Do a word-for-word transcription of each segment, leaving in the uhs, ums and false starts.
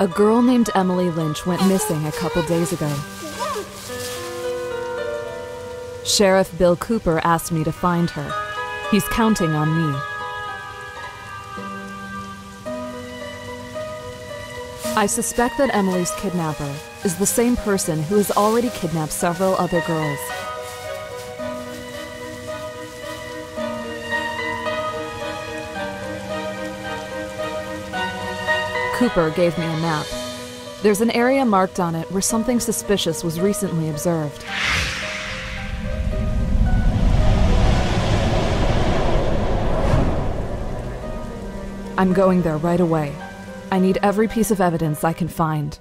A girl named Emily Lynch went missing a couple days ago. Sheriff Bill Cooper asked me to find her. He's counting on me. I suspect that Emily's kidnapper is the same person who has already kidnapped several other girls. Cooper gave me a map. There's an area marked on it where something suspicious was recently observed. I'm going there right away. I need every piece of evidence I can find.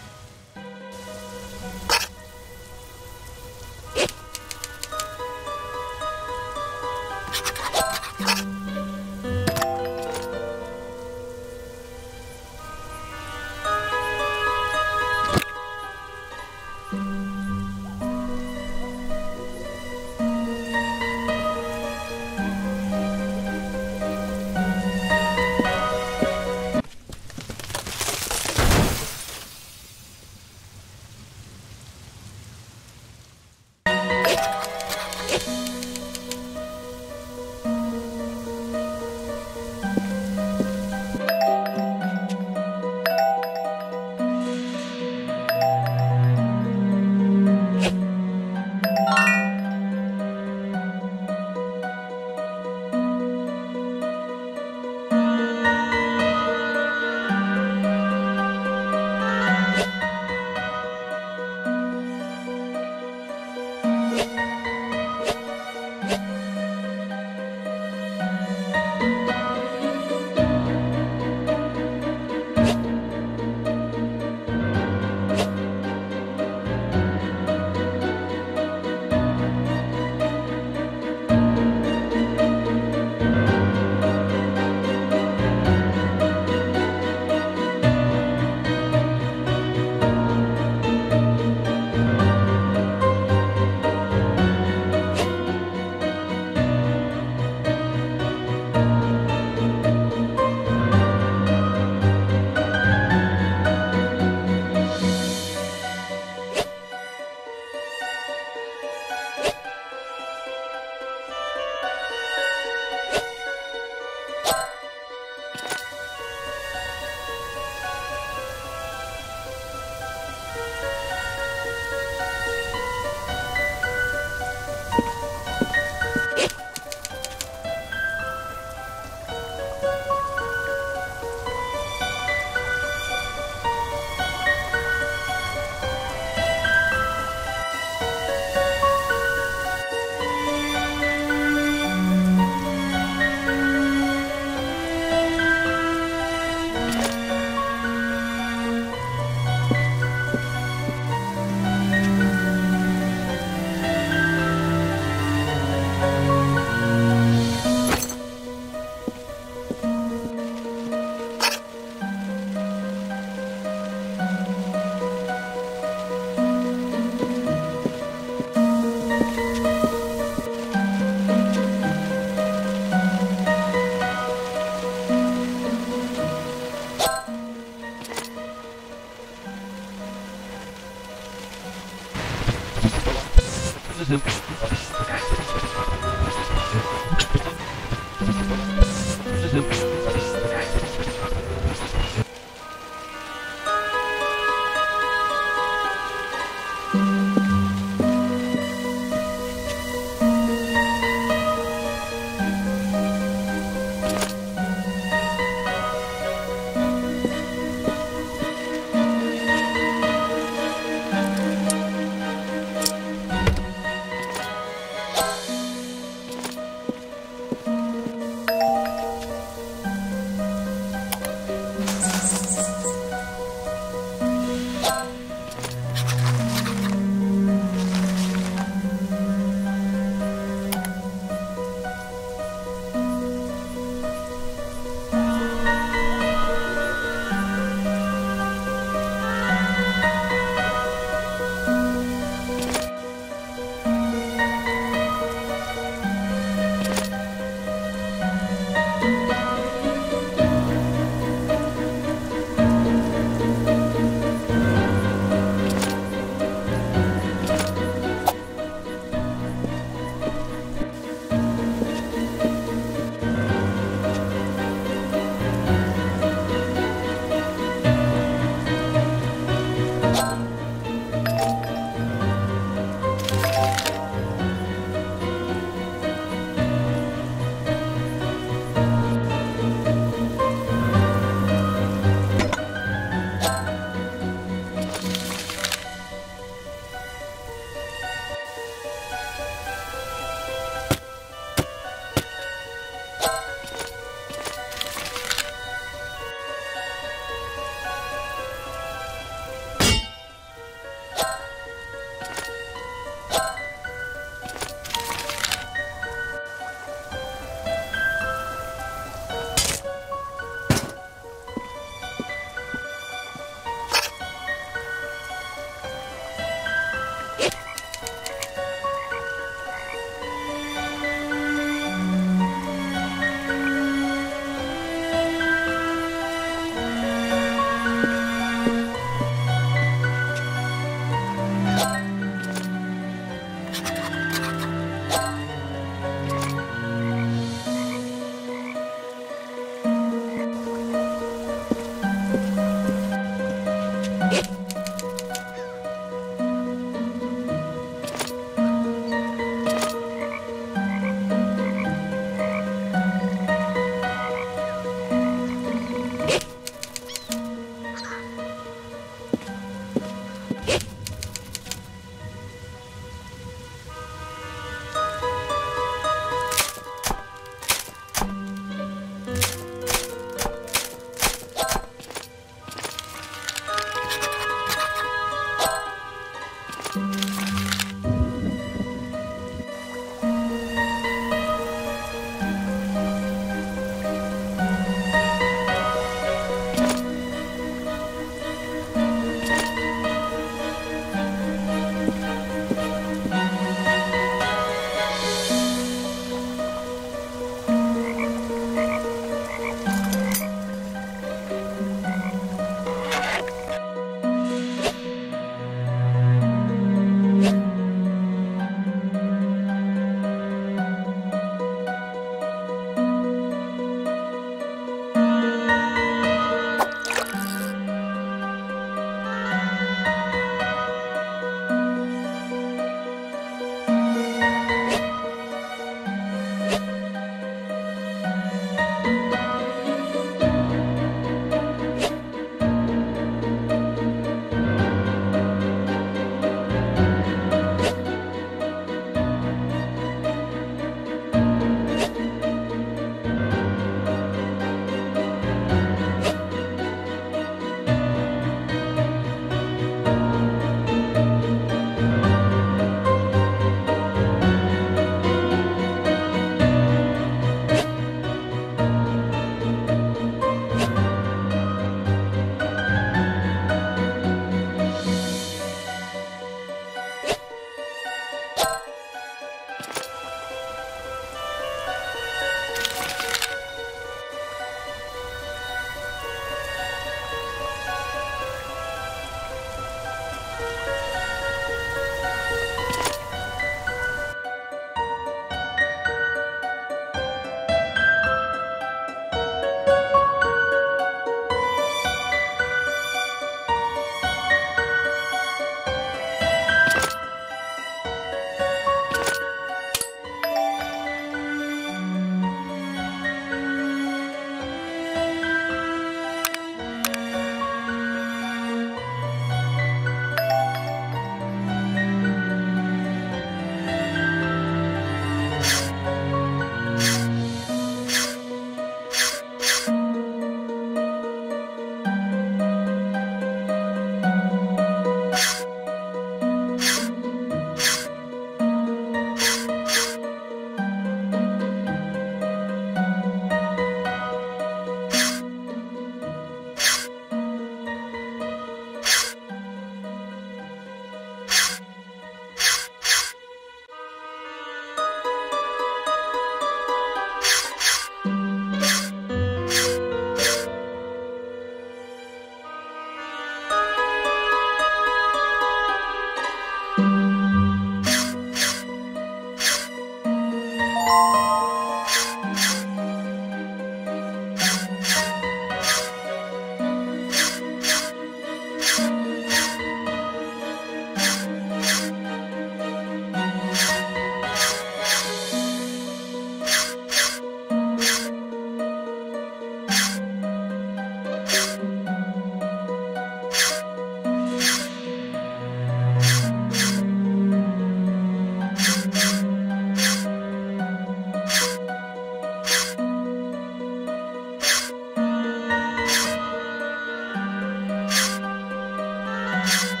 You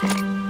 You